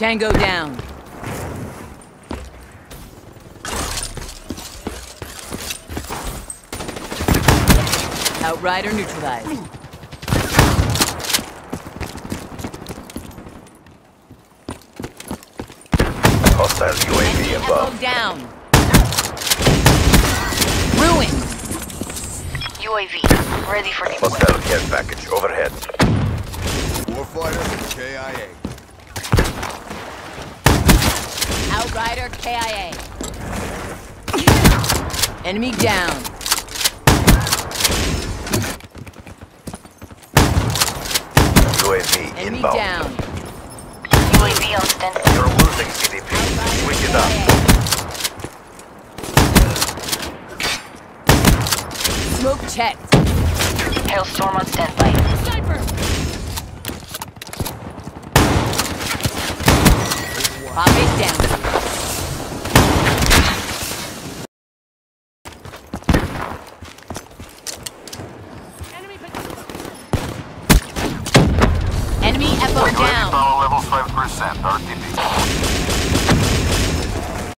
Tango down. Outrider neutralized. Hostile UAV above. Down. Ruined. UAV ready for deployment. Hostile care package overhead. Warfighter KIA. Outrider KIA. Enemy down. UAV enemy inbound. Down. UAV on standby. You're losing CDP. Switch it up. Smoke checked. Hailstorm on standby. Sniper. Pop it down. Enemy FO down. Level 5%. RTB.